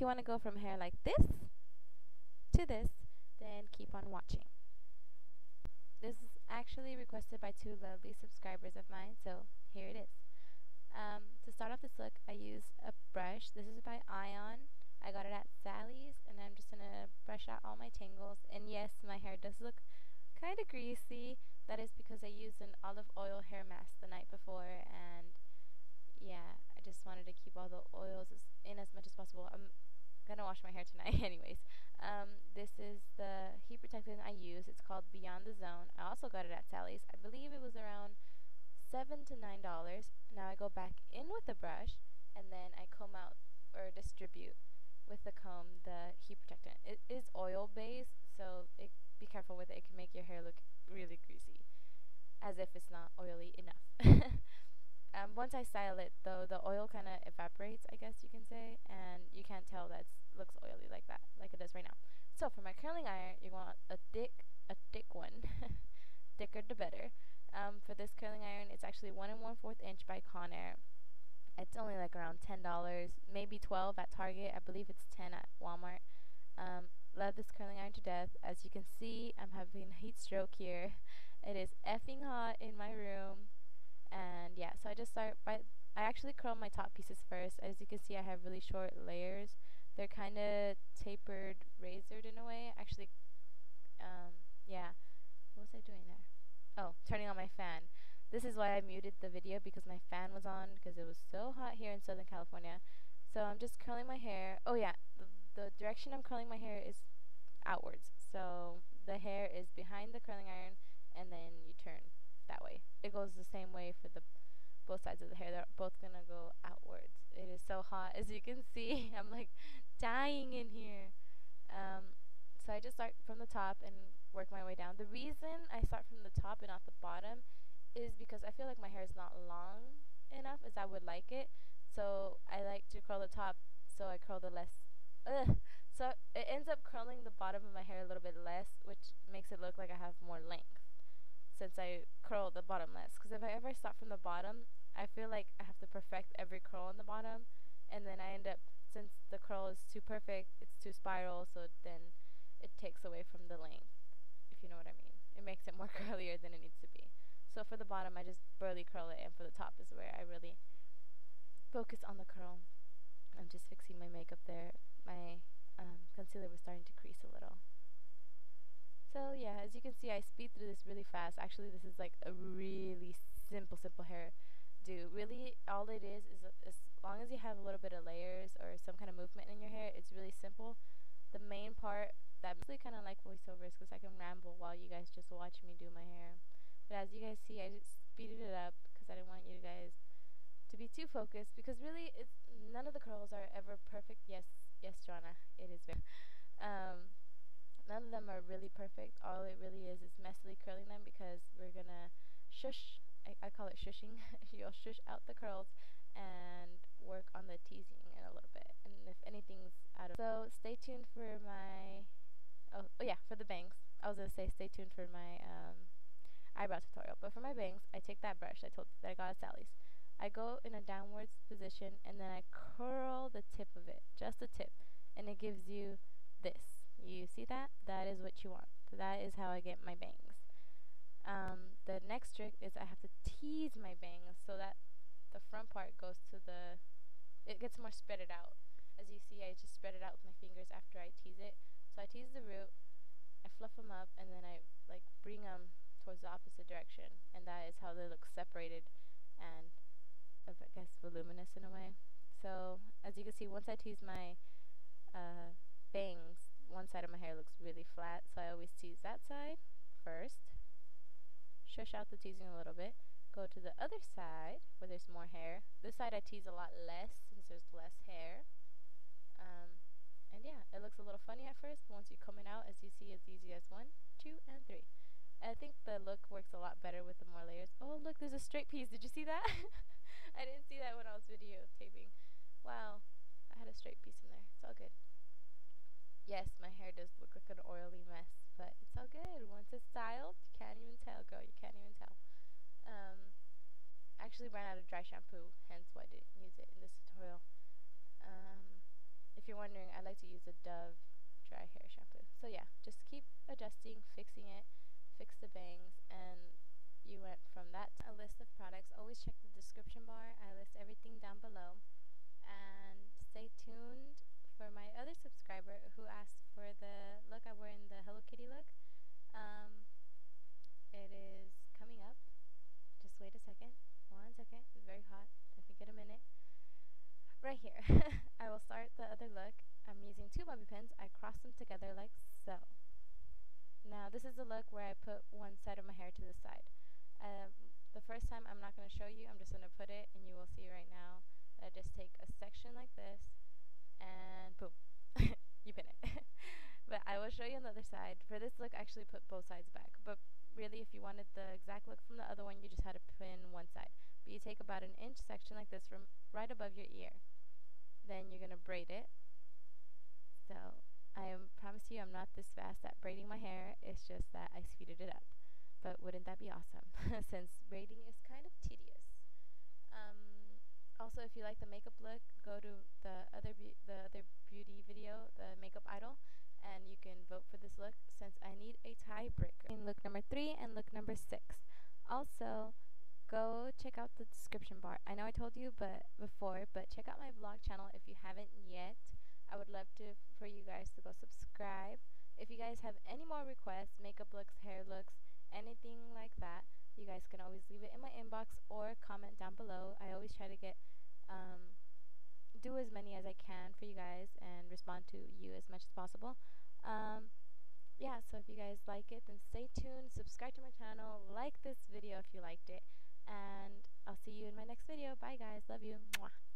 you want to go from hair like this to this, then keep on watching. This is actually requested by two lovely subscribers of mine, so here it is. To start off this look, I used a brush. This is by Ion. I got it at Sally's, and I'm just going to brush out all my tangles. And yes, my hair does look kind of greasy. That is because I used an olive oil hair mask the night before, and yeah, I just wanted to keep all the oils in as much as possible. I'm going to wash my hair tonight anyways. This is the heat protectant I use. It's called Beyond the Zone. I also got it at Sally's. I believe it was around $7 to $9. Now I go back in with the brush, and then I comb out or distribute with the comb the heat protectant. It is oil based, so be careful with it. It can make your hair look really greasy, as if it's not oily enough. Once I style it, though, the oil kind of evaporates, I guess you can say, and you can't tell that it looks oily like that, like it does right now. So for my curling iron, you want a thick one, thicker the better. For this curling iron, it's actually 1 1/4 inch by Conair. It's only like around $10, maybe $12 at Target. I believe it's $10 at Walmart. Love this curling iron to death. As you can see, I'm having a heat stroke here. It is effing hot in my room, and yeah, so I just start by I actually curl my top pieces first. As you can see, I have really short layers. They're kind of tapered, razored in a way. Actually, yeah. What was I doing there? Oh, turning on my fan. This is why I muted the video, because my fan was on because it was so hot here in Southern California. So I'm just curling my hair. Oh yeah, the direction I'm curling my hair is outwards. So the hair is behind the curling iron, and then you turn that way. It goes the same way for the both sides of the hair. They're both gonna go outwards. It is so hot, as you can see. I'm like dying in here. So I just start from the top and work my way down. The reason I start from the top and not the bottom is because I feel like my hair is not long enough as I would like it, so I like to curl the top, so I curl the less so it ends up curling the bottom of my hair a little bit less, which makes it look like I have more length since I curl the bottom less. Because if I ever start from the bottom, I feel like I have to perfect every curl on the bottom, and then I end up, since the curl is too perfect, it's too spiral, so then it takes away from the length, if you know what I mean. It makes it more curlier than it needs to be. So for the bottom, I just barely curl it, and for the top is where I really focus on the curl. I'm just fixing my makeup there. My concealer was starting to crease a little. So yeah, as you can see, I speed through this really fast. Actually, this is like a really simple hairdo. Really, all it is as long as you have a little bit of layers or some kind of movement in your hair, it's really simple. The main part that I kind of like voiceovers, because I can ramble while you guys just watch me do my hair. But as you guys see, I just speeded it up because I didn't want you guys to be too focused, because really, it's none of the curls are ever perfect. Yes, Joanna, it is very none of them are really perfect. All it really is messily curling them, because we're gonna shush. I call it shushing. You'll shush out the curls and work on the teasing in a little bit. And if anything's out of, so stay tuned for my for the bangs. I was gonna say stay tuned for my eyebrow tutorial, but for my bangs, I take that brush I told you that I got at Sally's. I go in a downwards position, and then I curl the tip of it, just the tip, and it gives you this. You see that? That is what you want. So that is how I get my bangs. The next trick is I have to tease my bangs so that the front part goes to the, it gets more spread it out. As you see, I just spread it out with my fingers after I tease it. So I tease the root, I fluff them up, and then I like bring them towards the opposite direction, and that is how they look separated and, I guess, voluminous in a way. So as you can see, once I tease my bangs, one side of my hair looks really flat, so I always tease that side first, shush out the teasing a little bit, go to the other side where there's more hair. This side I tease a lot less since there's less hair, and yeah, it looks a little funny at first, but once you comb it out, as you see, it's easy as 1, 2, and 3. I think the look works a lot better with the more layers. Oh, look, there's a straight piece. Did you see that? I didn't see that when I was videotaping. Wow, I had a straight piece in there. It's all good. Yes, my hair does look like an oily mess, but it's all good. Once it's styled, you can't even tell, girl. You can't even tell. I actually ran out of dry shampoo, hence why I didn't use it in this tutorial. If you're wondering, I like to use the Dove dry hair shampoo. So yeah, just keep adjusting, fixing it, fix the bangs, and you went from that to a list of products. Always check the description bar. I list everything down below. And stay tuned for my other subscriber who asked for the look I wore in the Hello Kitty look. It is coming up. Just wait a second. 1 second. It's very hot. If you get a minute. Right here. I will start the other look. I'm using 2 bobby pins. I cross them together like so. Now this is the look where I put one side of my hair to the side. The first time I'm not going to show you. I'm just going to put it, and you will see right now that I just take a section like this and boom, you pin it. But I will show you on the other side. For this look I actually put both sides back, but really if you wanted the exact look from the other one you just had to pin one side. But you take about an inch section like this from right above your ear. Then you're going to braid it. So I promise you I'm not this fast at braiding my hair, it's just that I speeded it up. But wouldn't that be awesome, since braiding is kind of tedious. Also, if you like the makeup look, go to the other beauty video, the makeup idol, and you can vote for this look, since I need a tiebreaker in look number 3 and look number 6. Also, go check out the description bar. I know I told you before, but check out my vlog channel if you haven't yet. I would love for you guys to go subscribe. If you guys have any more requests, makeup looks, hair looks, anything like that, you guys can always leave it in my inbox or comment down below. I always try to get do as many as I can for you guys and respond to you as much as possible. Yeah, so if you guys like it, then stay tuned, subscribe to my channel, like this video if you liked it, and I'll see you in my next video. Bye guys, love you. Mwah.